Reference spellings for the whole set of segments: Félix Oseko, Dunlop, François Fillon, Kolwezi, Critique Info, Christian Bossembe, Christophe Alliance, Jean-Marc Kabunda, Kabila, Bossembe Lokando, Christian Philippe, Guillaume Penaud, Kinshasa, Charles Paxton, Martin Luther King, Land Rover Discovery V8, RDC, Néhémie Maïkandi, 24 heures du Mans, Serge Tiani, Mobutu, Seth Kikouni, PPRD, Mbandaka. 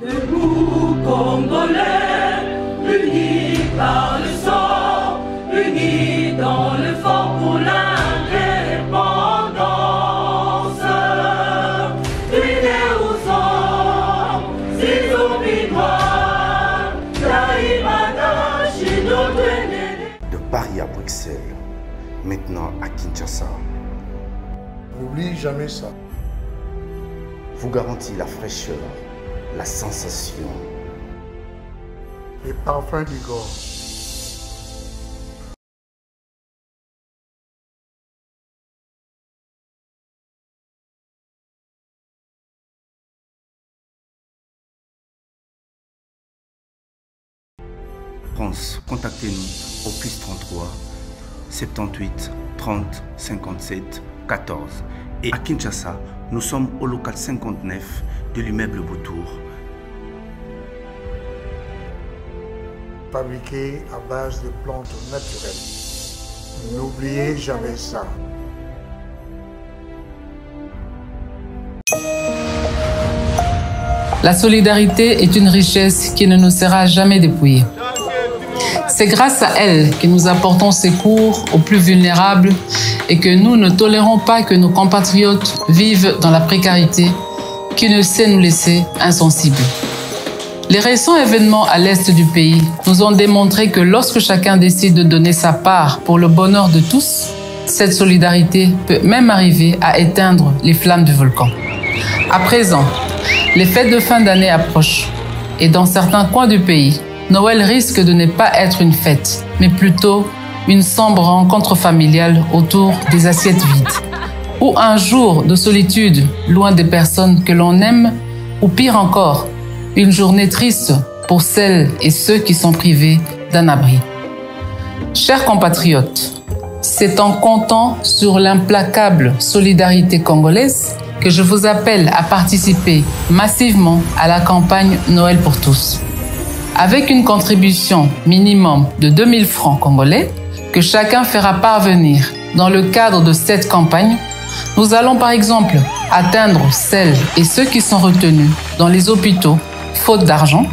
Debout Congolais, unis par le sang, unis dans le fort pour l'indépendance. Unis aux hommes, si nous binois, Taïmada, chez nos deux. De Paris à Bruxelles, maintenant à Kinshasa. N'oublie jamais ça. Vous garantit la fraîcheur, la sensation. Les parfums du corps. France, contactez-nous au +33 78 30 57 14. Et à Kinshasa, nous sommes au local 59 de l'immeuble Boutour. Fabriqué à base de plantes naturelles. N'oubliez jamais ça. La solidarité est une richesse qui ne nous sera jamais dépouillée. C'est grâce à elle que nous apportons secours aux plus vulnérables et que nous ne tolérons pas que nos compatriotes vivent dans la précarité qui ne sait nous laisser insensibles. Les récents événements à l'est du pays nous ont démontré que lorsque chacun décide de donner sa part pour le bonheur de tous, cette solidarité peut même arriver à éteindre les flammes du volcan. À présent, les fêtes de fin d'année approchent et dans certains coins du pays, Noël risque de ne pas être une fête, mais plutôt une sombre rencontre familiale autour des assiettes vides. Ou un jour de solitude, loin des personnes que l'on aime, ou pire encore, une journée triste pour celles et ceux qui sont privés d'un abri. Chers compatriotes, c'est en comptant sur l'implacable solidarité congolaise que je vous appelle à participer massivement à la campagne Noël pour tous. Avec une contribution minimum de 2000 francs congolais que chacun fera parvenir dans le cadre de cette campagne, nous allons par exemple atteindre celles et ceux qui sont retenus dans les hôpitaux faute d'argent,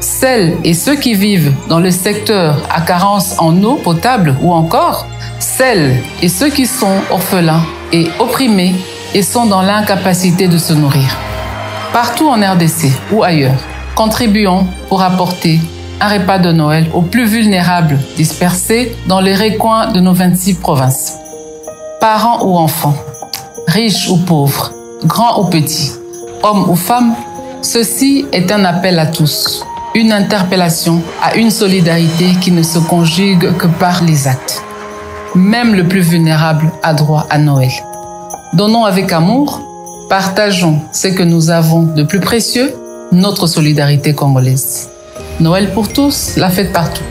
celles et ceux qui vivent dans le secteur à carence en eau potable ou encore celles et ceux qui sont orphelins et opprimés et sont dans l'incapacité de se nourrir. Partout en RDC ou ailleurs, contribuons pour apporter un repas de Noël aux plus vulnérables dispersés dans les recoins de nos 26 provinces. Parents ou enfants, riches ou pauvres, grands ou petits, hommes ou femmes, ceci est un appel à tous, une interpellation à une solidarité qui ne se conjugue que par les actes. Même le plus vulnérable a droit à Noël. Donnons avec amour, partageons ce que nous avons de plus précieux, notre solidarité congolaise. Noël pour tous, la fête partout.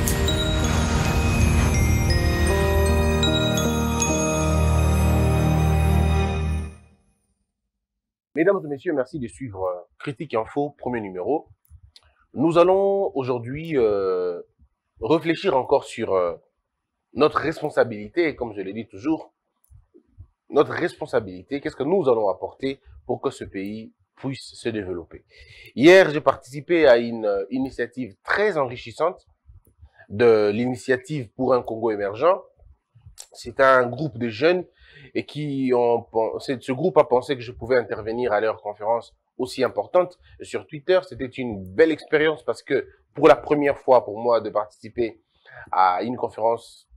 Mesdames et messieurs, merci de suivre Critique Info, premier numéro. Nous allons aujourd'hui réfléchir encore sur notre responsabilité, comme je l'ai dit toujours, notre responsabilité, qu'est-ce que nous allons apporter pour que ce pays puisse se développer. Hier, j'ai participé à une initiative très enrichissante de l'initiative pour un Congo émergent. C'est un groupe de jeunes et ce groupe a pensé que je pouvais intervenir à leur conférence aussi importante sur Twitter. C'était une belle expérience parce que pour la première fois pour moi de participer à une conférence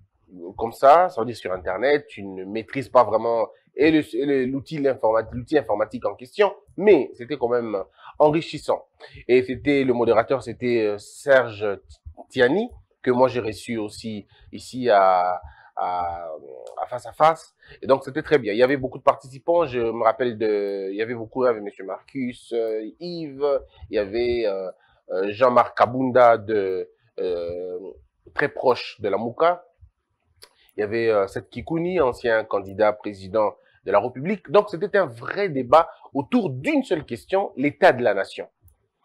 comme ça veut dire sur Internet, tu ne maîtrises pas vraiment l'outil informatique en question, mais c'était quand même enrichissant. Et c'était le modérateur, c'était Serge Tiani, que moi j'ai reçu aussi ici à Face à Face. Et donc c'était très bien. Il y avait beaucoup de participants, je me rappelle il y avait beaucoup, il y avait M. Marcus, Yves, il y avait Jean-Marc Kabunda, très proche de la Mouka. Il y avait Seth Kikouni, ancien candidat président de la République. Donc, c'était un vrai débat autour d'une seule question, l'état de la nation.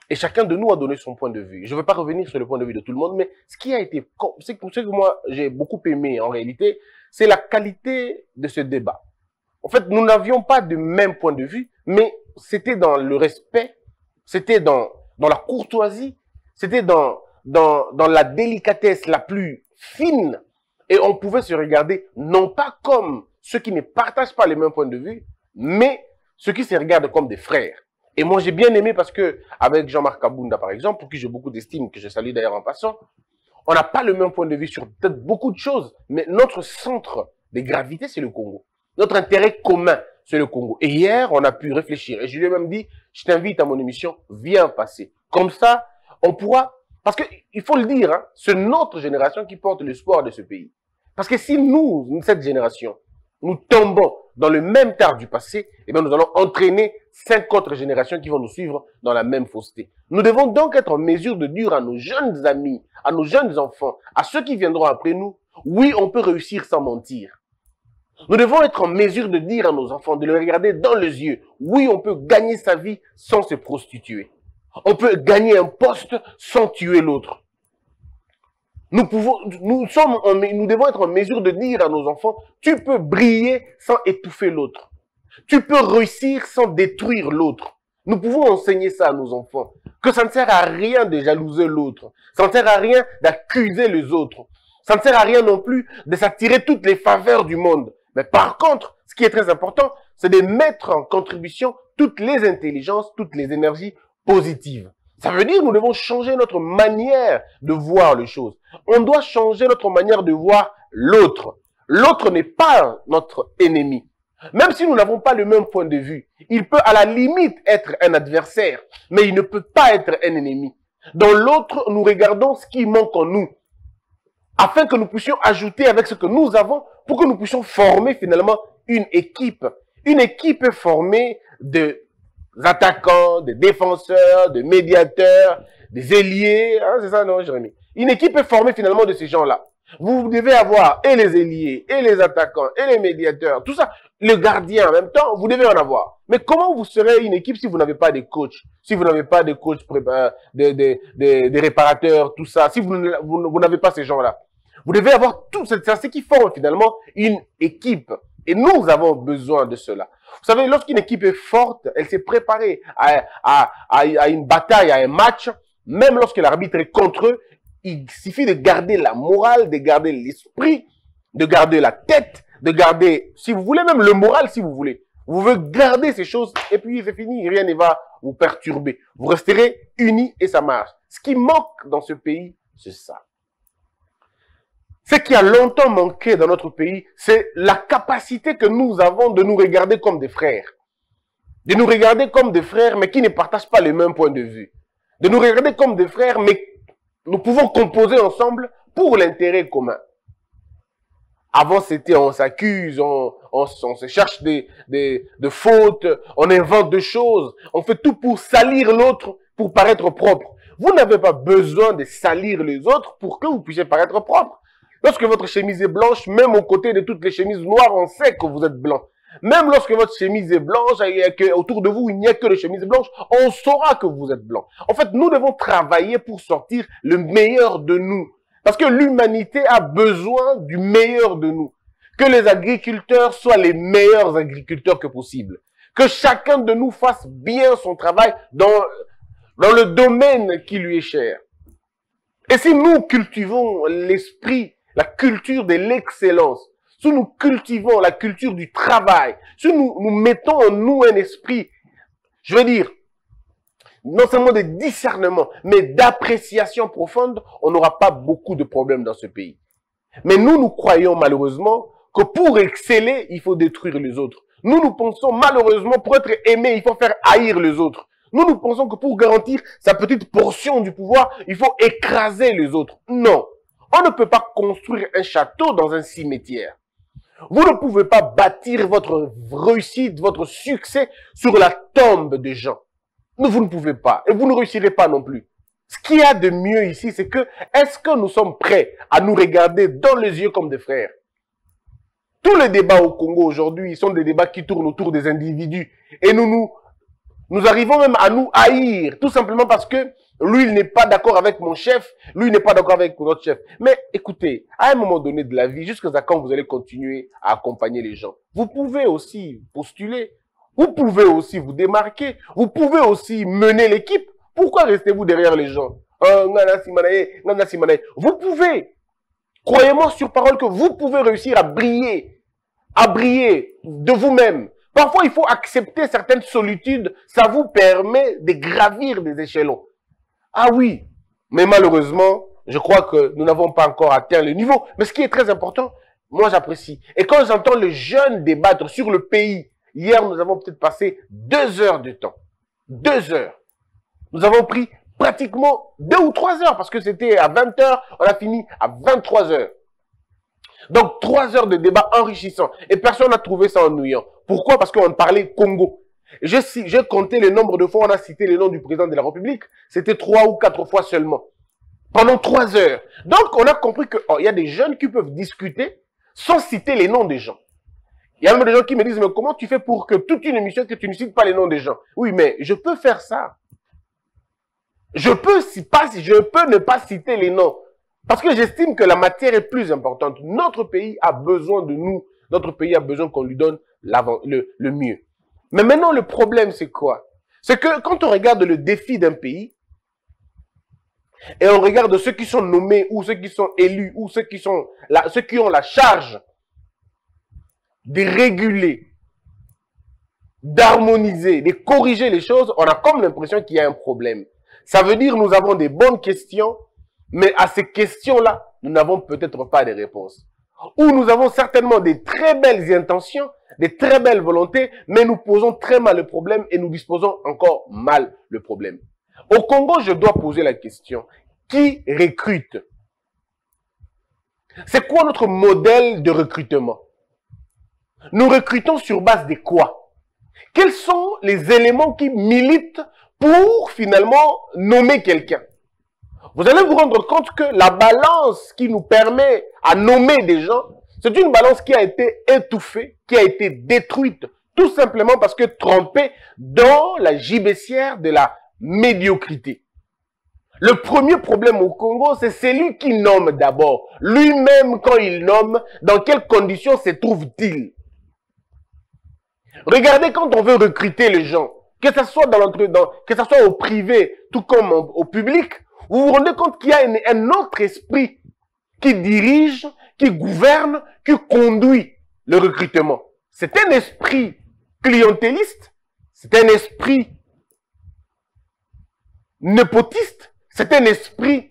Et chacun de nous a donné son point de vue. Je ne veux pas revenir sur le point de vue de tout le monde, mais c'est pour ça que moi, j'ai beaucoup aimé en réalité, c'est la qualité de ce débat. En fait, nous n'avions pas de même point de vue, mais c'était dans le respect, c'était dans dans la courtoisie, c'était dans la délicatesse la plus fine. Et on pouvait se regarder, non pas comme ceux qui ne partagent pas les mêmes points de vue, mais ceux qui se regardent comme des frères. Et moi, j'ai bien aimé parce que, avec Jean-Marc Kabunda, par exemple, pour qui j'ai beaucoup d'estime, que je salue d'ailleurs en passant, on n'a pas le même point de vue sur peut-être beaucoup de choses, mais notre centre de gravité, c'est le Congo. Notre intérêt commun, c'est le Congo. Et hier, on a pu réfléchir. Et je lui ai même dit, je t'invite à mon émission, viens passer. Comme ça, on pourra... Parce qu'il faut le dire, hein, c'est notre génération qui porte l'espoir de ce pays. Parce que si nous, cette génération, nous tombons dans le même tard du passé, eh bien nous allons entraîner 5 autres générations qui vont nous suivre dans la même fausseté. Nous devons donc être en mesure de dire à nos jeunes amis, à nos jeunes enfants, à ceux qui viendront après nous, oui, on peut réussir sans mentir. Nous devons être en mesure de dire à nos enfants, de les regarder dans les yeux, oui, on peut gagner sa vie sans se prostituer. On peut gagner un poste sans tuer l'autre. Nous devons être en mesure de dire à nos enfants, tu peux briller sans étouffer l'autre. Tu peux réussir sans détruire l'autre. Nous pouvons enseigner ça à nos enfants. Que ça ne sert à rien de jalouser l'autre. Ça ne sert à rien d'accuser les autres. Ça ne sert à rien non plus de s'attirer toutes les faveurs du monde. Mais par contre, ce qui est très important, c'est de mettre en contribution toutes les intelligences, toutes les énergies positives. Ça veut dire que nous devons changer notre manière de voir les choses. On doit changer notre manière de voir l'autre. L'autre n'est pas notre ennemi. Même si nous n'avons pas le même point de vue, il peut à la limite être un adversaire, mais il ne peut pas être un ennemi. Dans l'autre, nous regardons ce qui manque en nous, afin que nous puissions ajouter avec ce que nous avons, pour que nous puissions former finalement une équipe. Une équipe formée de attaquants, des défenseurs, des médiateurs, des ailiers, hein, c'est ça, non, Jérémy? Une équipe est formée finalement de ces gens-là. Vous devez avoir et les ailiers, et les attaquants, et les médiateurs, tout ça, le gardien en même temps, vous devez en avoir. Mais comment vous serez une équipe si vous n'avez pas de coach, si vous n'avez pas de coach, des réparateurs, tout ça, si vous n'avez pas ces gens-là? Vous devez avoir tout, c'est ce qui forme finalement une équipe. Et nous avons besoin de cela. Vous savez, lorsqu'une équipe est forte, elle s'est préparée à une bataille, à un match. Même lorsque l'arbitre est contre eux, il suffit de garder la morale, de garder l'esprit, de garder la tête, de garder, si vous voulez, même le moral, si vous voulez. Vous pouvez garder ces choses et puis c'est fini, rien ne va vous perturber. Vous resterez unis et ça marche. Ce qui manque dans ce pays, c'est ça. Ce qui a longtemps manqué dans notre pays, c'est la capacité que nous avons de nous regarder comme des frères. De nous regarder comme des frères, mais qui ne partagent pas les mêmes points de vue. De nous regarder comme des frères, mais nous pouvons composer ensemble pour l'intérêt commun. Avant, c'était on s'accuse, on se cherche des fautes, on invente des choses, on fait tout pour salir l'autre, pour paraître propre. Vous n'avez pas besoin de salir les autres pour que vous puissiez paraître propre. Lorsque votre chemise est blanche, même aux côtés de toutes les chemises noires, on sait que vous êtes blanc. Même lorsque votre chemise est blanche et qu'autour de vous, il n'y a que les chemises blanches, on saura que vous êtes blanc. En fait, nous devons travailler pour sortir le meilleur de nous. Parce que l'humanité a besoin du meilleur de nous. Que les agriculteurs soient les meilleurs agriculteurs que possible. Que chacun de nous fasse bien son travail dans le domaine qui lui est cher. Et si nous cultivons l'esprit, la culture de l'excellence, si nous cultivons la culture du travail, si nous mettons en nous un esprit, je veux dire, non seulement de discernement, mais d'appréciation profonde, on n'aura pas beaucoup de problèmes dans ce pays. Mais nous croyons malheureusement que pour exceller, il faut détruire les autres. Nous pensons malheureusement, pour être aimé, il faut faire haïr les autres. Nous pensons que pour garantir sa petite portion du pouvoir, il faut écraser les autres. Non. On ne peut pas construire un château dans un cimetière. Vous ne pouvez pas bâtir votre réussite, votre succès sur la tombe des gens. Vous ne pouvez pas. Et vous ne réussirez pas non plus. Ce qu'il y a de mieux ici, c'est que, est-ce que nous sommes prêts à nous regarder dans les yeux comme des frères? Tous les débats au Congo aujourd'hui sont des débats qui tournent autour des individus. Et nous arrivons même à nous haïr, tout simplement parce que lui, il n'est pas d'accord avec mon chef, lui, il n'est pas d'accord avec notre chef. Mais écoutez, à un moment donné de la vie, jusqu'à quand vous allez continuer à accompagner les gens? Vous pouvez aussi postuler, vous pouvez aussi vous démarquer, vous pouvez aussi mener l'équipe Pourquoi restez-vous derrière les gens? Vous pouvez, croyez-moi sur parole que vous pouvez réussir à briller de vous-même. Parfois, il faut accepter certaines solitudes, ça vous permet de gravir des échelons. Ah oui, mais malheureusement, je crois que nous n'avons pas encore atteint le niveau. Mais ce qui est très important, moi j'apprécie. Et quand j'entends les jeunes débattre sur le pays, hier nous avons peut-être passé 2 heures de temps. 2 heures. Nous avons pris pratiquement 2 ou 3 heures, parce que c'était à 20 heures, on a fini à 23 heures. Donc 3 heures de débat enrichissant. Et personne n'a trouvé ça ennuyant. Pourquoi? Parce qu'on parlait Congo. J'ai compté le nombre de fois, on a cité le nom du président de la République. C'était 3 ou 4 fois seulement. Pendant 3 heures. Donc on a compris qu'il y a des jeunes qui peuvent discuter sans citer les noms des gens. Il y a même des gens qui me disent, mais comment tu fais pour que toute une émission que tu ne cites pas les noms des gens? Oui, mais je peux faire ça. Je peux ne pas citer les noms. Parce que j'estime que la matière est plus importante. Notre pays a besoin de nous. Notre pays a besoin qu'on lui donne le mieux. Mais maintenant, le problème, c'est quoi? C'est que quand on regarde le défi d'un pays, et on regarde ceux qui sont nommés, ou ceux qui sont élus, ou ceux qui ont la charge de réguler, d'harmoniser, de corriger les choses, on a comme l'impression qu'il y a un problème. Ça veut dire que nous avons des bonnes questions, mais à ces questions-là, nous n'avons peut-être pas de réponses. Ou nous avons certainement des très belles intentions, des très belles volontés, mais nous posons très mal le problème et nous disposons encore mal le problème. Au Congo, je dois poser la question, qui recrute? C'est quoi notre modèle de recrutement? Nous recrutons sur base de quoi? Quels sont les éléments qui militent pour finalement nommer quelqu'un? Vous allez vous rendre compte que la balance qui nous permet à nommer des gens, c'est une balance qui a été étouffée, qui a été détruite, tout simplement parce que trempée dans la gibecière de la médiocrité. Le premier problème au Congo, c'est celui qui nomme d'abord. Lui-même, quand il nomme, dans quelles conditions se trouve-t-il? Regardez quand on veut recruter les gens, que ce soit dans l'entrepreneuriat, que ce soit au privé, tout comme au public, vous vous rendez compte qu'il y a un autre esprit qui dirige, qui gouverne, qui conduit le recrutement. C'est un esprit clientéliste, c'est un esprit népotiste, c'est un esprit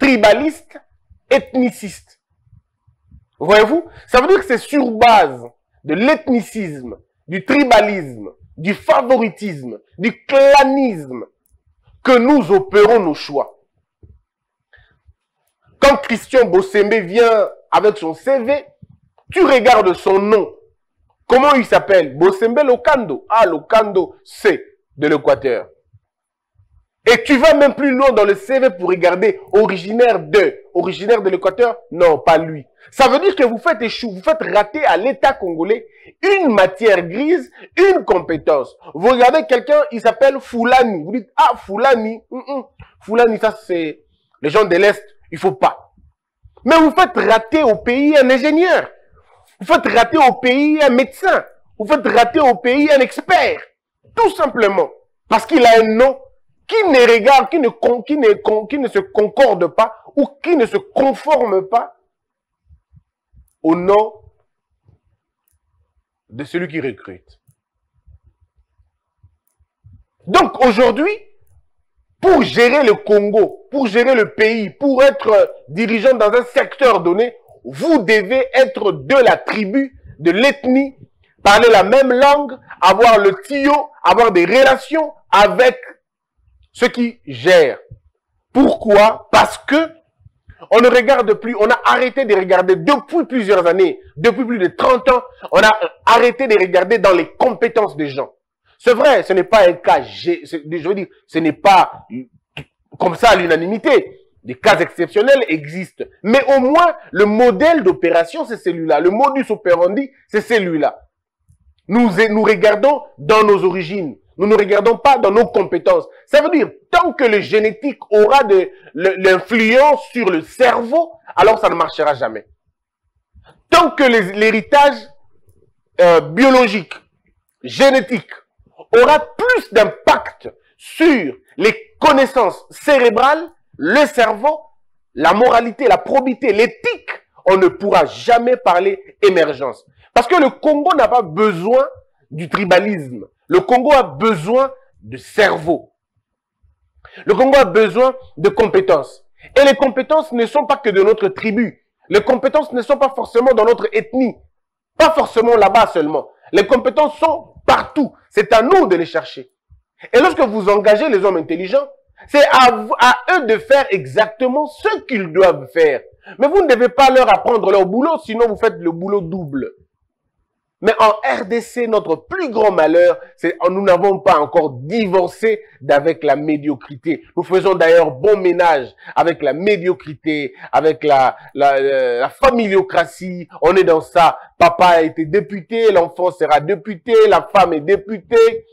tribaliste, ethniciste. Voyez-vous? Ça veut dire que c'est sur base de l'ethnicisme, du tribalisme, du favoritisme, du clanisme que nous opérons nos choix. Quand Christian Bossembe vient avec son CV, tu regardes son nom. Comment il s'appelle? Bossembe Lokando. Ah, Lokando, c'est de l'Équateur. Et tu vas même plus loin dans le CV pour regarder originaire de l'Équateur? Non, pas lui. Ça veut dire que vous faites échouer, vous faites rater à l'État congolais une matière grise, une compétence. Vous regardez quelqu'un, il s'appelle Fulani. Vous dites, ah, Fulani, Fulani, ça c'est les gens de l'Est, il faut pas. Mais vous faites rater au pays un ingénieur. Vous faites rater au pays un médecin. Vous faites rater au pays un expert. Tout simplement. Parce qu'il a un nom qui ne regarde, qui ne se concorde pas ou qui ne se conforme pas au nom de celui qui recrute. Donc aujourd'hui, pour gérer le Congo, pour gérer le pays, pour être dirigeant dans un secteur donné, vous devez être de la tribu, de l'ethnie, parler la même langue, avoir le tuyau, avoir des relations avec ceux qui gèrent. Pourquoi? Parce que on ne regarde plus, on a arrêté de regarder depuis plusieurs années, depuis plus de 30 ans, on a arrêté de regarder dans les compétences des gens. C'est vrai, ce n'est pas un cas, je veux dire, ce n'est pas comme ça à l'unanimité. Des cas exceptionnels existent. Mais au moins, le modèle d'opération, c'est celui-là. Le modus operandi, c'est celui-là. Nous regardons dans nos origines. Nous ne regardons pas dans nos compétences. Ça veut dire, tant que le génétique aura de l'influence sur le cerveau, alors ça ne marchera jamais. Tant que l'héritage biologique, génétique, aura plus d'impact sur les connaissance cérébrale, le cerveau, la moralité, la probité, l'éthique, on ne pourra jamais parler émergence. Parce que le Congo n'a pas besoin du tribalisme. Le Congo a besoin de cerveau. Le Congo a besoin de compétences. Et les compétences ne sont pas que de notre tribu. Les compétences ne sont pas forcément dans notre ethnie. Pas forcément là-bas seulement. Les compétences sont partout. C'est à nous de les chercher. Et lorsque vous engagez les hommes intelligents, c'est à eux de faire exactement ce qu'ils doivent faire. Mais vous ne devez pas leur apprendre leur boulot, sinon vous faites le boulot double. Mais en RDC, notre plus grand malheur, c'est que nous n'avons pas encore divorcé d'avec la médiocrité. Nous faisons d'ailleurs bon ménage avec la médiocrité, avec la familiocratie. On est dans ça. Papa a été député, l'enfant sera député, la femme est députée,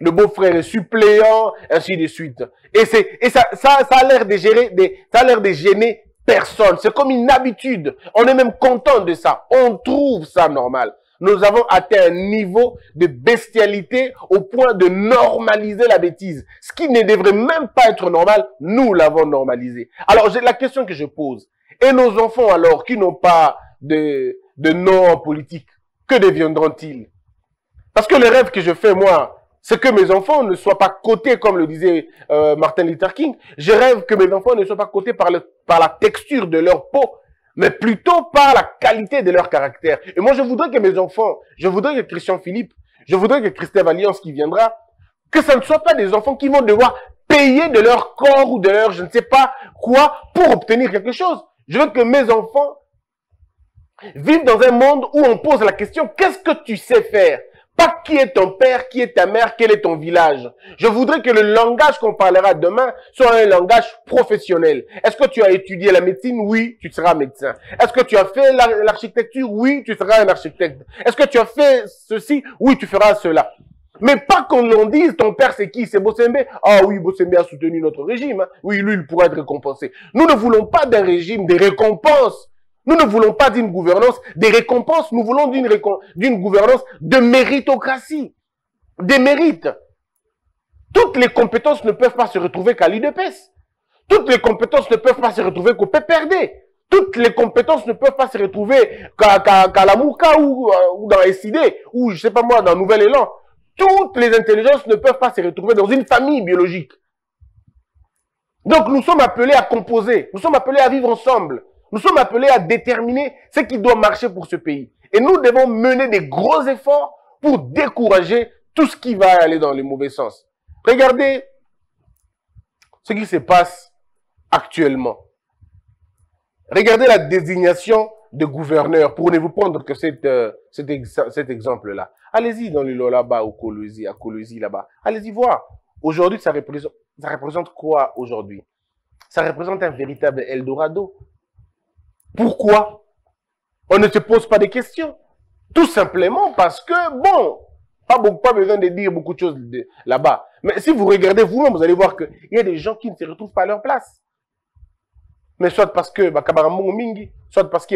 le beau-frère est suppléant, ainsi de suite. Et ça a l'air de gêner personne. C'est comme une habitude. On est même content de ça. On trouve ça normal. Nous avons atteint un niveau de bestialité au point de normaliser la bêtise. Ce qui ne devrait même pas être normal, nous l'avons normalisé. Alors, la question que je pose, et nos enfants alors, qui n'ont pas de nom en politique, que deviendront-ils? Parce que le rêve que je fais, moi, c'est que mes enfants ne soient pas cotés, comme le disait Martin Luther King. Je rêve que mes enfants ne soient pas cotés par la texture de leur peau, mais plutôt par la qualité de leur caractère. Et moi, je voudrais que mes enfants, je voudrais que Christian Philippe, je voudrais que Christophe Alliance qui viendra, que ce ne soit pas des enfants qui vont devoir payer de leur corps ou de leur je ne sais pas quoi pour obtenir quelque chose. Je veux que mes enfants vivent dans un monde où on pose la question « Qu'est-ce que tu sais faire ?» Pas qui est ton père, qui est ta mère, quel est ton village. Je voudrais que le langage qu'on parlera demain soit un langage professionnel. Est-ce que tu as étudié la médecine? Oui, tu seras médecin. Est-ce que tu as fait l'architecture? Oui, tu seras un architecte. Est-ce que tu as fait ceci? Oui, tu feras cela. Mais pas qu'on en dise, ton père c'est qui? C'est Bossembe. Ah oui, Bossembe a soutenu notre régime. Hein. Oui, lui, il pourra être récompensé. Nous ne voulons pas d'un régime, des récompenses. Nous ne voulons pas d'une gouvernance des récompenses, nous voulons d'une gouvernance de méritocratie, des mérites. Toutes les compétences ne peuvent pas se retrouver qu'à l'UDPS. Toutes les compétences ne peuvent pas se retrouver qu'au PPRD. Toutes les compétences ne peuvent pas se retrouver qu'à la Mouka ou dans SID, ou je sais pas moi, dans Nouvel Élan. Toutes les intelligences ne peuvent pas se retrouver dans une famille biologique. Donc nous sommes appelés à composer, nous sommes appelés à vivre ensemble. Nous sommes appelés à déterminer ce qui doit marcher pour ce pays. Et nous devons mener des gros efforts pour décourager tout ce qui va aller dans le mauvais sens. Regardez ce qui se passe actuellement. Regardez la désignation de gouverneur, pour ne vous prendre que cet exemple-là. Allez-y dans l'îlot là-bas, au Kolwezi, à Kolwezi là-bas. Allez-y voir. Aujourd'hui, ça représente quoi aujourd'hui? Ça représente un véritable Eldorado. Pourquoi? On ne se pose pas de questions. Tout simplement parce que, bon, pas besoin de dire beaucoup de choses là-bas. Mais si vous regardez vous-même, vous allez voir qu'il y a des gens qui ne se retrouvent pas à leur place. Mais soit parce que, soit parce que, soit parce que,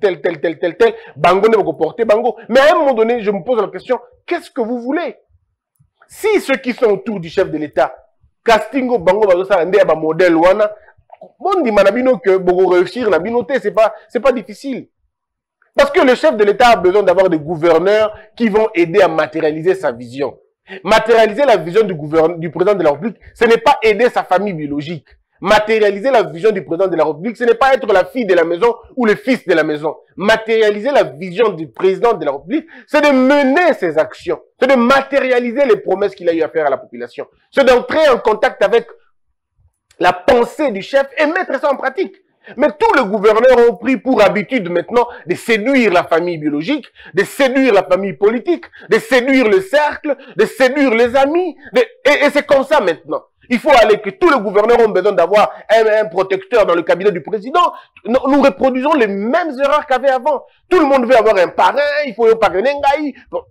tel, bango ne va pas porter, bango. Mais à un moment donné, je me pose la question, qu'est-ce que vous voulez? Si ceux qui sont autour du chef de l'État, castingo, bango, modèle, wana, on dit que pour réussir, c'est pas difficile. Parce que le chef de l'État a besoin d'avoir des gouverneurs qui vont aider à matérialiser sa vision. Matérialiser la vision du président de la République, ce n'est pas aider sa famille biologique. Matérialiser la vision du président de la République, ce n'est pas être la fille de la maison ou le fils de la maison. Matérialiser la vision du président de la République, c'est de mener ses actions, c'est de matérialiser les promesses qu'il a eu à faire à la population. C'est d'entrer en contact avec la pensée du chef et mettre ça en pratique. Mais tous les gouverneurs ont pris pour habitude maintenant de séduire la famille biologique, de séduire la famille politique, de séduire le cercle, de séduire les amis. Et c'est comme ça maintenant. Il faut aller que tous les gouverneurs ont besoin d'avoir un protecteur dans le cabinet du président. Nous reproduisons les mêmes erreurs qu'avait avant. Tout le monde veut avoir un parrain, il faut un parrainage. Bon.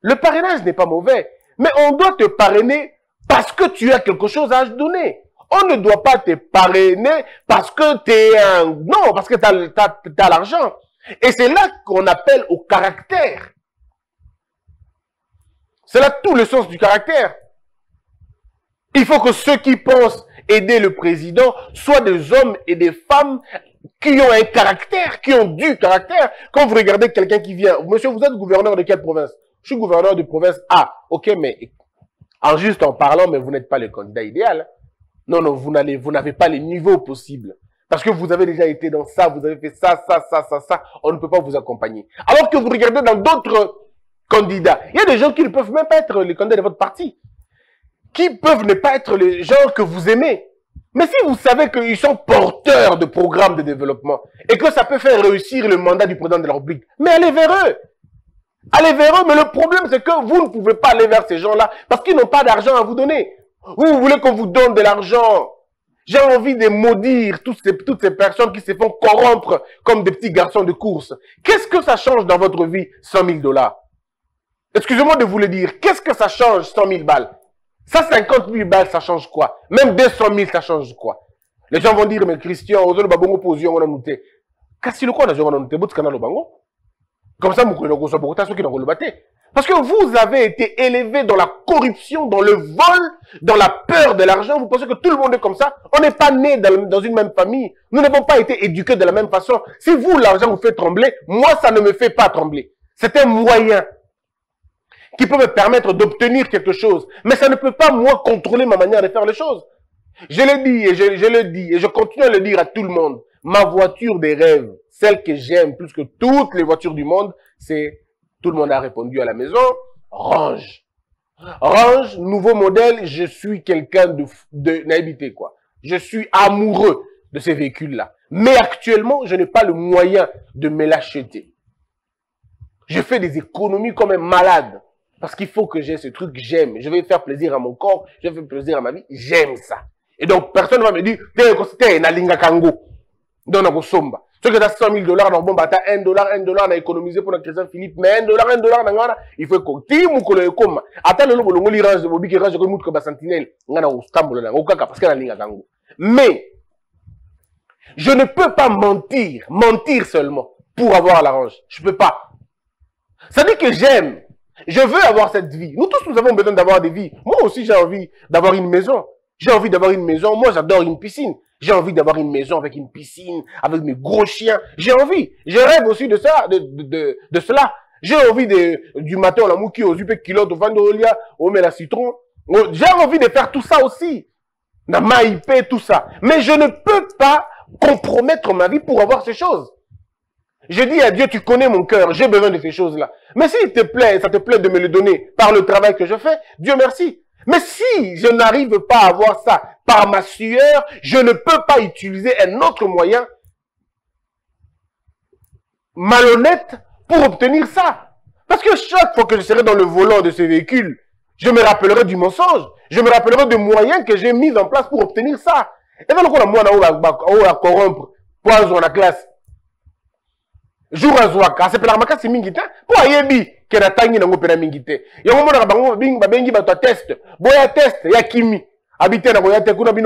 Le parrainage n'est pas mauvais, mais on doit te parrainer parce que tu as quelque chose à donner. On ne doit pas te parrainer parce que t'es un... Non, parce que t'as l'argent. Et c'est là qu'on appelle au caractère. C'est là tout le sens du caractère. Il faut que ceux qui pensent aider le président soient des hommes et des femmes qui ont un caractère, qui ont du caractère. Quand vous regardez quelqu'un qui vient, monsieur, vous êtes gouverneur de quelle province? Je suis gouverneur de province A. Ok, mais en juste en parlant, mais vous n'êtes pas le candidat idéal. Non, non, vous n'avez pas les niveaux possibles. Parce que vous avez déjà été dans ça, vous avez fait ça, ça, ça, ça, ça. On ne peut pas vous accompagner. Alors que vous regardez dans d'autres candidats, il y a des gens qui ne peuvent même pas être les candidats de votre parti. Qui peuvent ne pas être les gens que vous aimez. Mais si vous savez qu'ils sont porteurs de programmes de développement et que ça peut faire réussir le mandat du président de la République, mais allez vers eux. Allez vers eux, mais le problème c'est que vous ne pouvez pas aller vers ces gens-là parce qu'ils n'ont pas d'argent à vous donner. Vous voulez qu'on vous donne de l'argent. J'ai envie de maudire toutes ces personnes qui se font corrompre comme des petits garçons de course. Qu'est-ce que ça change dans votre vie, 100 000 $? Excusez-moi de vous le dire, qu'est-ce que ça change, 100 000 balles? 150 000 balles, ça change quoi? Même 200 000, ça change quoi? Les gens vont dire, mais Christian, on a noté. Comme ça, parce que vous avez été élevé dans la corruption, dans le vol, dans la peur de l'argent. Vous pensez que tout le monde est comme ça? On n'est pas né dans une même famille. Nous n'avons pas été éduqués de la même façon. Si vous, l'argent vous fait trembler, moi, ça ne me fait pas trembler. C'est un moyen qui peut me permettre d'obtenir quelque chose. Mais ça ne peut pas, moi, contrôler ma manière de faire les choses. Je l'ai dit et je le dis et je continue à le dire à tout le monde. Ma voiture des rêves, celle que j'aime plus que toutes les voitures du monde, c'est... Tout le monde a répondu à la maison, range. Range, nouveau modèle, je suis quelqu'un de naïveté, quoi. Je suis amoureux de ces véhicules-là. Mais actuellement, je n'ai pas le moyen de me l'acheter. Je fais des économies comme un malade. Parce qu'il faut que j'ai ce truc, j'aime. Je vais faire plaisir à mon corps, je vais faire plaisir à ma vie, j'aime ça. Et donc, personne ne va me dire, t'es un alinga kango. Dans la Somba. Ceux qui ont 100 000 dollars dans bon bata, 1 dollar, on a économisé pour notre Christian Philippe, mais 1 dollar, il faut écouter, attends le logo, il range de Bobby qui range comme Mout Koba Sentinelle, on a au Stamboul, on a parce qu'elle a l'ingé à Tango. Mais, je ne peux pas mentir seulement, pour avoir la range. Je peux pas. Ça dit que j'aime. Je veux avoir cette vie. Nous tous, nous avons besoin d'avoir des vies. Moi aussi, j'ai envie d'avoir une maison. J'ai envie d'avoir une maison. Moi, j'adore une piscine. J'ai envie d'avoir une maison avec une piscine, avec mes gros chiens. J'ai envie. Je rêve aussi de ça, de cela. J'ai envie du matin, la mouki, aux upé kilo, au vandolia, au mela citron. J'ai envie de faire tout ça aussi. La maïpé, tout ça. Mais je ne peux pas compromettre ma vie pour avoir ces choses. Je dis à Dieu, tu connais mon cœur, j'ai besoin de ces choses-là. Mais s'il te plaît, ça te plaît de me le donner par le travail que je fais, Dieu merci. Mais si je n'arrive pas à avoir ça par ma sueur, je ne peux pas utiliser un autre moyen malhonnête pour obtenir ça. Parce que chaque fois que je serai dans le volant de ce véhicule, je me rappellerai du mensonge, je me rappellerai des moyens que j'ai mis en place pour obtenir ça. Et bien, on a corrompre, poids dans la classe. Jour à jour, c'est pour la marque, c'est mingita. Pour Ayébi, qui est la tangue, n'a pas mingita. Il y a un moment où il y a un test. Il y a un test, il y a Kimi. Habité, il y a un test, il y a un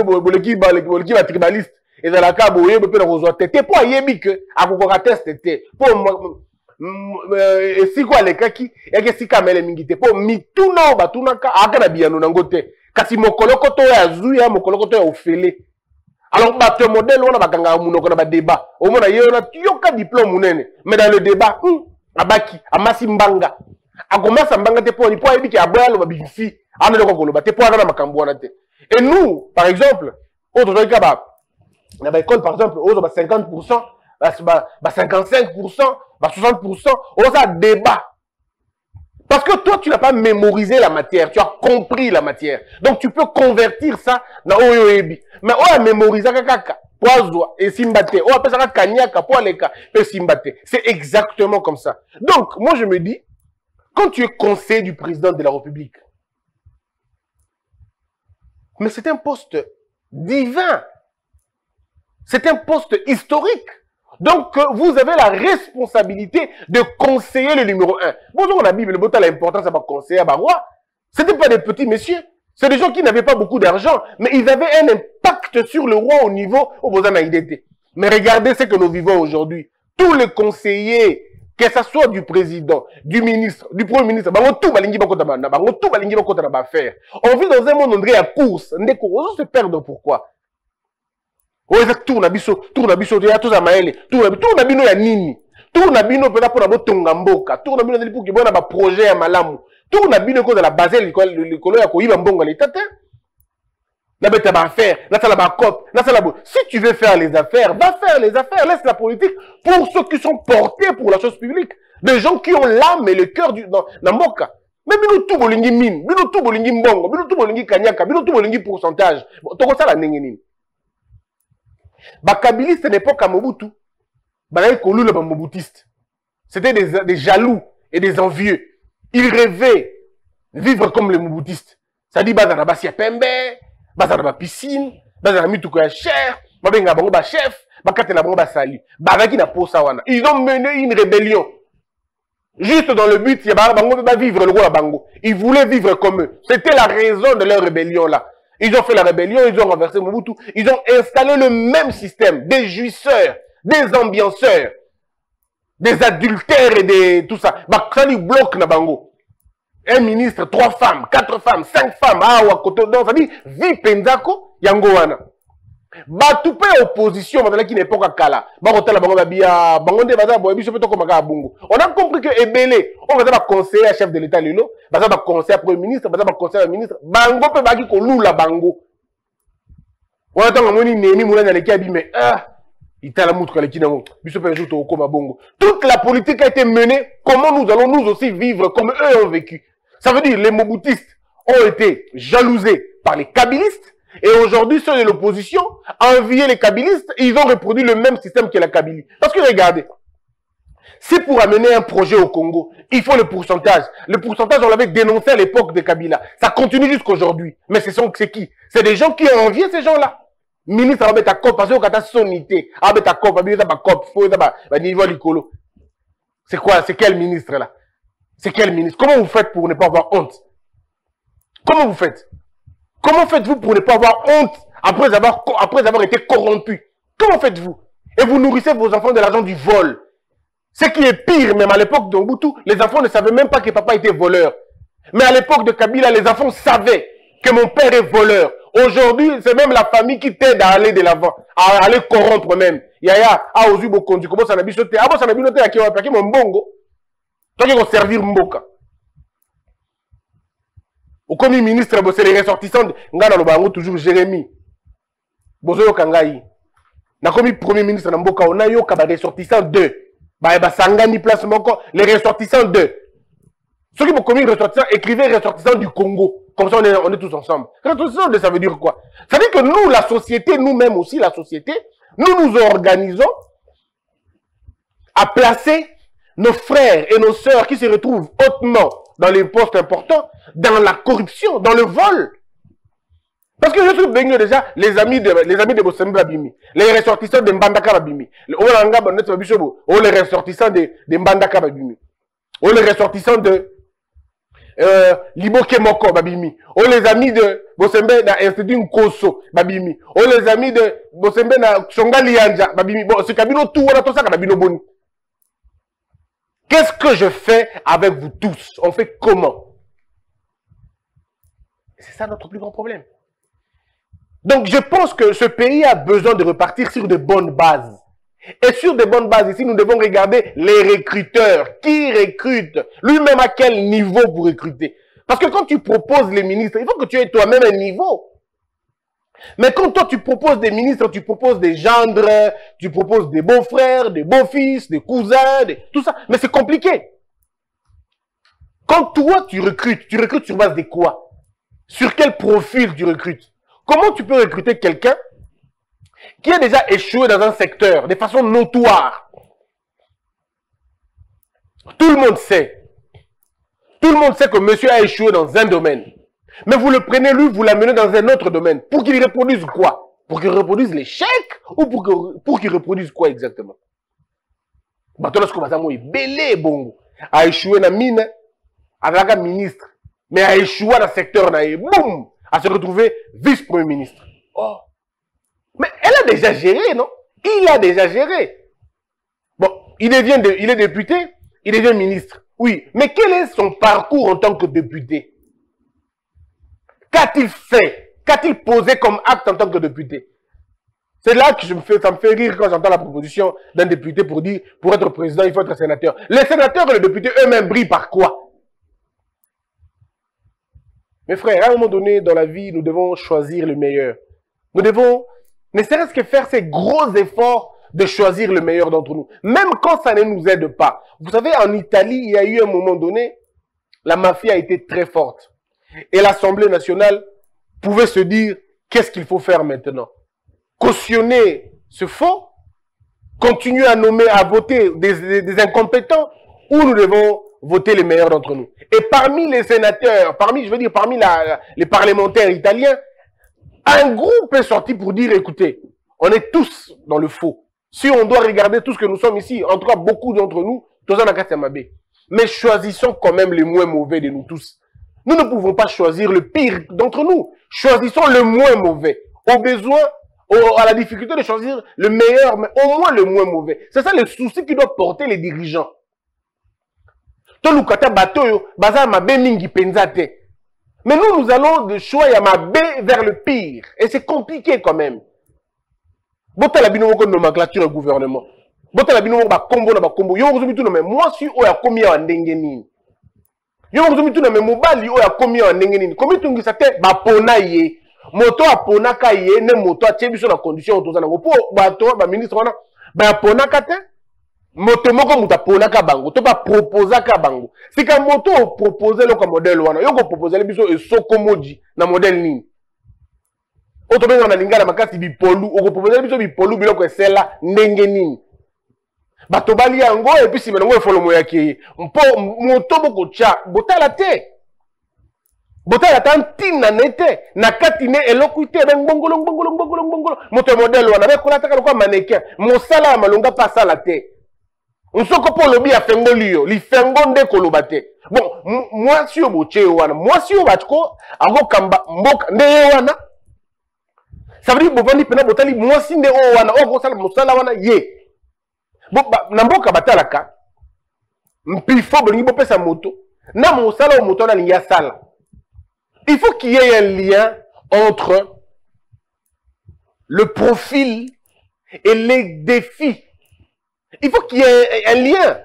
tribaliste. Et dans la cabo, il y a un test. Pour Ayébi, il y a un test. Pour moi, si quoi les kaki, il y a un si kamel mingita. Pour Mituna, Batunaka, Akarabi, on a un goté. Kasi Mokolokoto est à Zouya, Mokolokoto est au fêlé. Alors, ce modèle, on a un débat. Au moins, il y a un diplôme. Mais dans le débat, Abaki, Amasimbanga. Et nous, par exemple, on a 50%, 55%, 60%, on a débat. Parce que toi, tu n'as pas mémorisé la matière, tu as compris la matière. Donc, tu peux convertir ça dans Oyoebi. Mais on a mémorisé Kakaka, Poazoa et Simbate. On appelle ça Kanyaka, Poaleka et Simbate. C'est exactement comme ça. Donc, moi, je me dis, quand tu es conseiller du président de la République, mais c'est un poste divin. C'est un poste historique. Donc, vous avez la responsabilité de conseiller le numéro 1. Bonjour, la Bible, le bout à l'importance, ça va conseiller à Barois. Ce n'étaient pas des petits messieurs. C'est des gens qui n'avaient pas beaucoup d'argent, mais ils avaient un impact sur le roi au niveau où vous en avez été. Mais regardez ce que nous vivons aujourd'hui. Tous les conseillers que ce soit du président, du ministre, du premier ministre, on vit dans un monde où il y a course, on se perd pourquoi? On se tourne à biso, tourne à biso, tourne à maëlle, tourne à bino ya nini, tourne à bino pour la tongamboka, tourne à bino pour qu'il y ait un projet à malamu, tourne à bino pour la base, l'école à quoi il y a un bon à l'état. Si tu veux faire les affaires, va faire les affaires. Laisse la politique pour ceux qui sont portés pour la chose publique. Des gens qui ont l'âme et le cœur du... Namoka. Mais nous tout bolingi mine, nous tout bolingi mbongo, nous tout bolingi kanyaka, nous tout bolingi pourcentage. Toko ça la nengenine. Bakabili, ce n'est pas qu'à Mobutu. Bakaïkolu, le Mobutiste. C'était des jaloux et des envieux. Ils rêvaient vivre comme les Mobutistes. Ça dit, Badarabassia Pembe. Bazana ba piscine, bazana mituko ya cher, babenga bango ba chef, bakatela bango ba sali. Bazaki na posa wana. Ils ont mené une rébellion. Juste dans le but ya bango ba vivre le roi bango. Ils voulaient vivre comme eux. C'était la raison de leur rébellion là. Ils ont fait la rébellion, ils ont renversé Mobutu, ils ont installé le même système des jouisseurs, des ambianceurs, des adultères et des tout ça. Bakali bloque na bango. Un ministre, 3 femmes, 4 femmes, 5 femmes, ah, ou à côté d'un, ça dit, vie pendako, yangowana. Bah, tout peu opposition, maintenant qui n'est pas kala. Bah, on t'a la bangonde, bah, bangonde, bah, boébi, surtout comme à Bungo. On a compris que Ebélé, on va d'abord conseiller à chef de l'État, Lilo, bah, d'abord conseiller à premier ministre, bah, d'abord conseiller à ministre, bango, peut bagi qu'on loue la bango. On attend qu'on ait ni moulin dans les cabines, mais, ah, il t'a la moutre, les kinamons, bisous, un jour, au coma Bungo. Toute la politique a été menée, comment nous allons nous aussi vivre comme eux ont vécu? Ça veut dire les Mobutistes ont été jalousés par les Kabilistes et aujourd'hui ceux de l'opposition enviaient les Kabilistes et ils ont reproduit le même système que la Kabylie. Parce que regardez, si pour amener un projet au Congo, il faut le pourcentage. Le pourcentage, on l'avait dénoncé à l'époque de Kabila. Ça continue jusqu'aujourd'hui. Mais ce sont qui? C'est des gens qui ont envié ces gens-là. Ministre, on va ta cop, parce qu'on a sonité. On va ta cop, c'est quoi? C'est quel ministre là? C'est quel ministre? Comment vous faites pour ne pas avoir honte? Comment vous faites? Comment faites-vous pour ne pas avoir honte après avoir été corrompu? Comment faites-vous? Et vous nourrissez vos enfants de l'argent du vol. Ce qui est pire, même à l'époque de Mobutu, les enfants ne savaient même pas que papa était voleur. Mais à l'époque de Kabila, les enfants savaient que mon père est voleur. Aujourd'hui, c'est même la famille qui t'aide à aller de l'avant, à aller corrompre même. Yaya, a osu bokondi, comment ça n'a bichoté? Ah bon, ça n'a bichoté à qui on a plaqué mon bongo? Toi qui vas servir Mboka. Au commis ministre, c'est les ressortissants. Ngana Lobango, toujours Jérémy. Bozo Kangaï. Na commis premier ministre de Mboka, on a eu des ressortissants 2. Bah, Sangani place Moko, les ressortissants 2. Ceux qui m'ont commis ressortissants, écrivez ressortissants du Congo. Comme ça, on est tous ensemble. Ressortissants 2, ça veut dire quoi? Ça veut dire que nous, la société, nous-mêmes aussi, la société, nous nous organisons à placer nos frères et nos sœurs qui se retrouvent hautement dans les postes importants, dans la corruption, dans le vol. Parce que je suis béni déjà, les amis de Bossembe Babimi, les ressortissants de Mbandaka Babimi, les ressortissants de Mbandaka Babimi, les ressortissants de Liboke Moko Babimi, les amis de Bossembe na Institut Nkoso Babimi, les amis de Bossembe na Shongalianja Babimi, bon, ce cabino tout, on a tout ça, cabino boni. Qu'est-ce que je fais avec vous tous? On fait comment? C'est ça notre plus grand problème. Donc je pense que ce pays a besoin de repartir sur de bonnes bases. Et sur de bonnes bases ici, nous devons regarder les recruteurs. Qui recrute? Lui-même à quel niveau vous recrutez? Parce que quand tu proposes les ministres, il faut que tu aies toi-même un niveau. Mais quand toi tu proposes des ministres, tu proposes des gendres, tu proposes des beaux-frères, des beaux-fils, des cousins, tout ça. Mais c'est compliqué. Quand toi tu recrutes sur base de quoi? Sur quel profil tu recrutes? Comment tu peux recruter quelqu'un qui a déjà échoué dans un secteur de façon notoire? Tout le monde sait. Tout le monde sait que monsieur a échoué dans un domaine. Mais vous le prenez, lui, vous l'amenez dans un autre domaine. Pour qu'il reproduise quoi? Pour qu'il reproduise l'échec ou pour qu'il reproduise quoi exactement? Batolosko Bazamo est belé, bongo. A échoué la mine, avec un ministre. Mais a échoué dans le secteur, boum, à se retrouver vice-premier ministre. Oh. Mais elle a déjà géré, non? Il a déjà géré. Bon, il est député, Il devient ministre, oui. Mais quel est son parcours en tant que député? Qu'a-t-il fait? Qu'a-t-il posé comme acte en tant que député? C'est là que ça me fait rire quand j'entends la proposition d'un député pour dire, pour être président, il faut être sénateur. Les sénateurs et les députés eux-mêmes brillent par quoi? Mes frères, à un moment donné dans la vie, nous devons choisir le meilleur. Nous devons, ne serait-ce que faire ces gros efforts de choisir le meilleur d'entre nous, même quand ça ne nous aide pas. Vous savez, en Italie, il y a eu un moment donné, la mafia a été très forte. Et l'Assemblée nationale pouvait se dire, qu'est-ce qu'il faut faire maintenant? Cautionner ce faux, continuer à nommer, à voter des incompétents, ou nous devons voter les meilleurs d'entre nous. Et parmi les sénateurs, parmi les parlementaires italiens, un groupe est sorti pour dire, écoutez, on est tous dans le faux. Si on doit regarder tout ce que nous sommes ici, en tout cas beaucoup d'entre nous, mais choisissons quand même les moins mauvais de nous tous. Nous ne pouvons pas choisir le pire d'entre nous. Choisissons le moins mauvais. Au besoin, à la difficulté de choisir le meilleur, mais au moins le moins mauvais. C'est ça le souci qui doit porter les dirigeants. Mais nous, nous allons de choix Yamabé vers le pire. Et c'est compliqué quand même. Nomenclature gouvernement. Moi, si on a commis en Ndengenin. Moto aponaka ye ne moto atie biso na condition tozana ko bato ba ministre wana ba aponaka te moto moko muta aponaka bango to ba proposer ka bango sika moto o proposer le ko modèle wana yo ko proposer biso e sokomoji na modèle nini o to benga na lingala makasi bipolu o ko proposer biso bipolu biloko esela ndenge nini bato bali yango et puis si menango e folomo yake mpo moto boko cha botala te. Botala tantine na nete na katine elokuite ben bongolong bongolong bongolong bongolong moto modèle wana be kola taka lokwa mannequin mosala malonga pa sala te nsoko po lobi a fengolio li fengonde kolobate bon moi si oboche wana moi si obatko ango kamba mboka ndeye wana ça veut dire bovandi pena botali moi si nde o wana o kosala mosala wana ye bon na mboka batalaka mpifo bolingi bopesa moto na mosala o moto na linga sala. Il faut qu'il y ait un lien entre le profil et les défis. Il faut qu'il y ait un lien.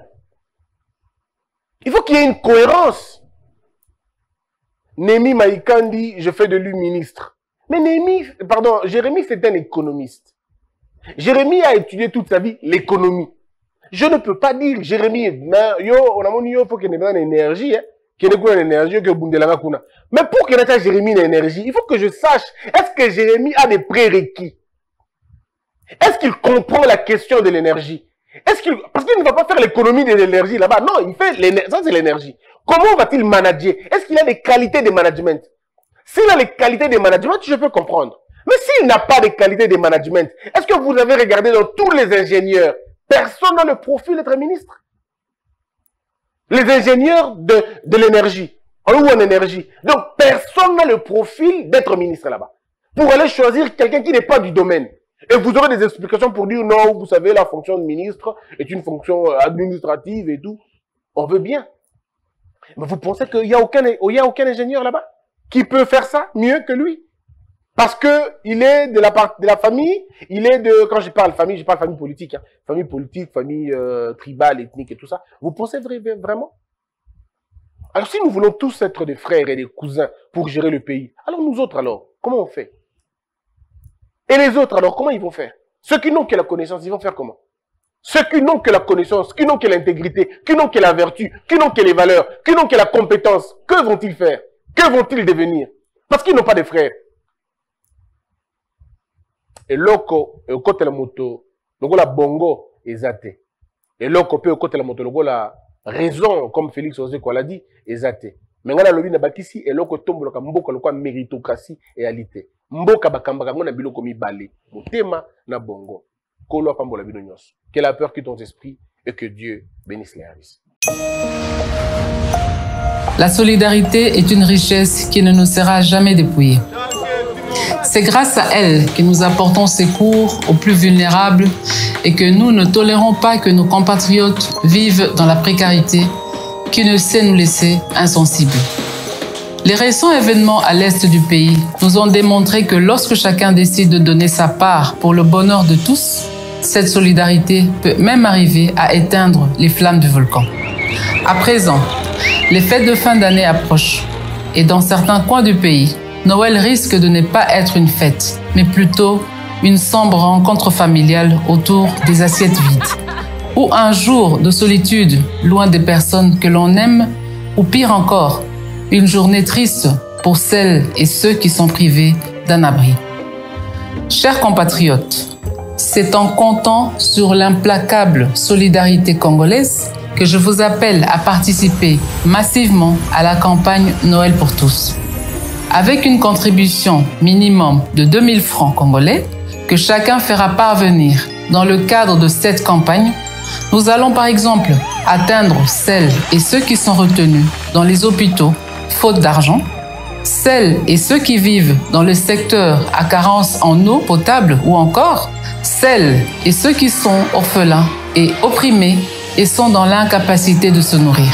Il faut qu'il y ait une cohérence. Néhémie Maïkandi, je fais de lui ministre. Mais Jérémie, c'est un économiste. Jérémie a étudié toute sa vie l'économie. Je ne peux pas dire Jérémie, on a mon il faut qu'il y ait une énergie. Hein. Mais pour qu'il ait Jérémie l'énergie, il faut que je sache, est-ce que Jérémie a des prérequis? Est-ce qu'il comprend la question de l'énergie? Parce qu'il ne va pas faire l'économie de l'énergie là-bas. Non, il fait l'énergie. Ça, c'est l'énergie. Comment va-t-il manager? Est-ce qu'il a des qualités de management? S'il a les qualités de management, je peux comprendre. Mais s'il n'a pas des qualités de management, est-ce que vous avez regardé dans tous les ingénieurs, personne n'a le profil d'être ministre? Les ingénieurs de l'énergie, ou en énergie. Donc, personne n'a le profil d'être ministre là-bas. Pour aller choisir quelqu'un qui n'est pas du domaine. Et vous aurez des explications pour dire, non, vous savez, la fonction de ministre est une fonction administrative et tout. On veut bien. Mais vous pensez qu'il n'y a aucun ingénieur là-bas qui peut faire ça mieux que lui? Parce que il est de la famille, il est de... Quand je parle famille politique. Hein, famille politique, famille tribale, ethnique et tout ça. Vous pensez vraiment? Alors si nous voulons tous être des frères et des cousins pour gérer le pays, alors nous autres alors, comment on fait? Et les autres alors, comment ils vont faire? Ceux qui n'ont que la connaissance, ils vont faire comment? Ceux qui n'ont que la connaissance, qui n'ont que l'intégrité, qui n'ont que la vertu, qui n'ont que les valeurs, qui n'ont que la compétence, que vont-ils faire? Que vont-ils devenir? Parce qu'ils n'ont pas de frères. Et loko e côté la moto logo la bongo ezate et loko pe côté la moto logo la raison comme Félix Oseko l'a dit ezate mais ngala lobi na bakisi et loko tombolo ka mboka lokwa méritocratie et alité mboka bakambaka ngona biloko mibale motema na bongo kolo pambola bino nyos que la peur que ton esprit et que Dieu bénisse les services. La solidarité est une richesse qui ne nous sera jamais dépouillée. C'est grâce à elle que nous apportons secours aux plus vulnérables et que nous ne tolérons pas que nos compatriotes vivent dans la précarité qui ne sait nous laisser insensibles. Les récents événements à l'est du pays nous ont démontré que lorsque chacun décide de donner sa part pour le bonheur de tous, cette solidarité peut même arriver à éteindre les flammes du volcan. À présent, les fêtes de fin d'année approchent et dans certains coins du pays, Noël risque de ne pas être une fête, mais plutôt une sombre rencontre familiale autour des assiettes vides, ou un jour de solitude loin des personnes que l'on aime, ou pire encore, une journée triste pour celles et ceux qui sont privés d'un abri. Chers compatriotes, c'est en comptant sur l'implacable solidarité congolaise que je vous appelle à participer massivement à la campagne Noël pour tous. Avec une contribution minimum de 2000 francs congolais que chacun fera parvenir dans le cadre de cette campagne, nous allons par exemple atteindre celles et ceux qui sont retenus dans les hôpitaux faute d'argent, celles et ceux qui vivent dans le secteur à carence en eau potable ou encore celles et ceux qui sont orphelins et opprimés et sont dans l'incapacité de se nourrir.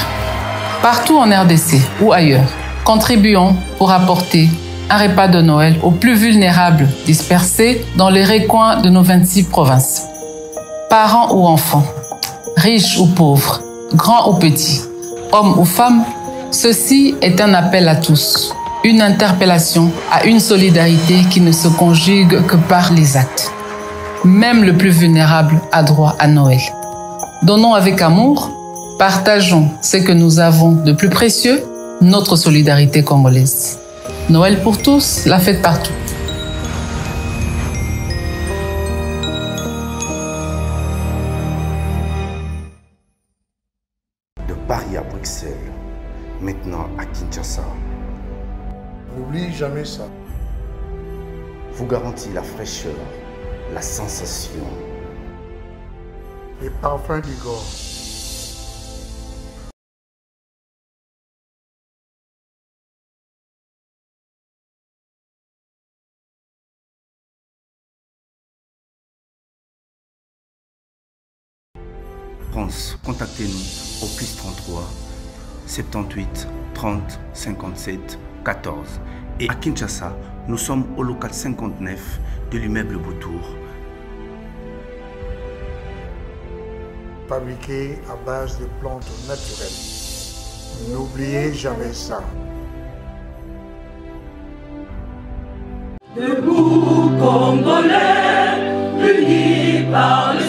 Partout en RDC ou ailleurs, contribuons pour apporter un repas de Noël aux plus vulnérables dispersés dans les recoins de nos 26 provinces. Parents ou enfants, riches ou pauvres, grands ou petits, hommes ou femmes, ceci est un appel à tous, une interpellation à une solidarité qui ne se conjugue que par les actes. Même le plus vulnérable a droit à Noël. Donnons avec amour, partageons ce que nous avons de plus précieux, notre solidarité congolaise. Noël pour tous, la fête partout. Maintenant à Kinshasa. N'oubliez jamais ça. Vous garantit la fraîcheur, la sensation. Les parfums du corps. France, contactez-nous au +33. 78 30 57 14. Et à Kinshasa, nous sommes au local 59 de l'immeuble Boutour. Fabriqué à base de plantes naturelles. N'oubliez jamais ça. Debout, Congolais, unis par le